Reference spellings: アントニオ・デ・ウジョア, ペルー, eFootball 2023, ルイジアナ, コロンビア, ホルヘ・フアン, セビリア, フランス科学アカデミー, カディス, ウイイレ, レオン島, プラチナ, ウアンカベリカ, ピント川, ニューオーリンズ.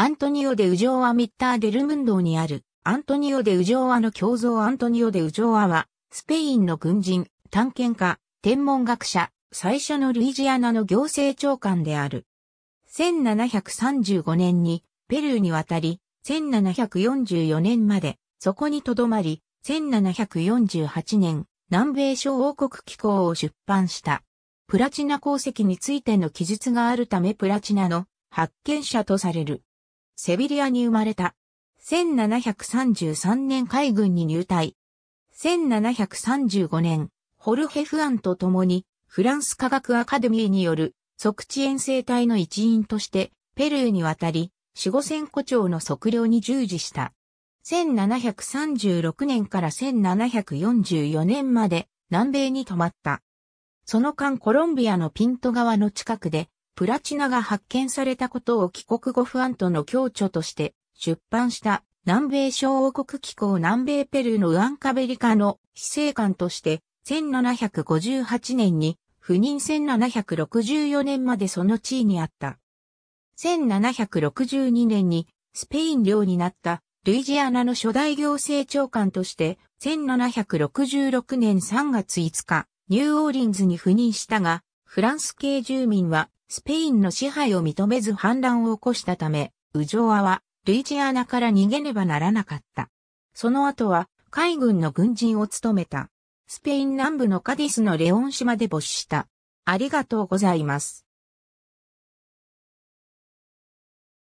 アントニオ・デ・ウジョア・ミッター・デルムンドにある、アントニオ・デ・ウジョアの胸像。アントニオ・デ・ウジョアは、スペインの軍人、探検家、天文学者、最初のルイジアナの行政長官である。1735年に、ペルーに渡り、1744年まで、そこに留まり、1748年、南米小王国紀行を出版した。プラチナ鉱石についての記述があるためプラチナの発見者とされる。セビリアに生まれた。1733年海軍に入隊。1735年、ホルヘ・フアンと共にフランス科学アカデミーによる測地遠征隊の一員としてペルーに渡り、45,000個超の測量に従事した。1736年から1744年まで南米に泊まった。その間コロンビアのピント川の近くでプラチナが発見されたことを帰国後フアントの共著として出版した南米小王国紀行。南米ペルーのウアンカベリカの司令官として1758年に赴任。1764年までその地位にあった。1762年にスペイン領になった。ルイジアナの初代行政長官として、1766年3月5日、ニューオーリンズに赴任したが、フランス系住民はスペインの支配を認めず反乱を起こしたため、ウジョアはルイジアナから逃げねばならなかった。その後は海軍の軍人を務めた。スペイン南部のカディスのレオン島で没した。ありがとうございます。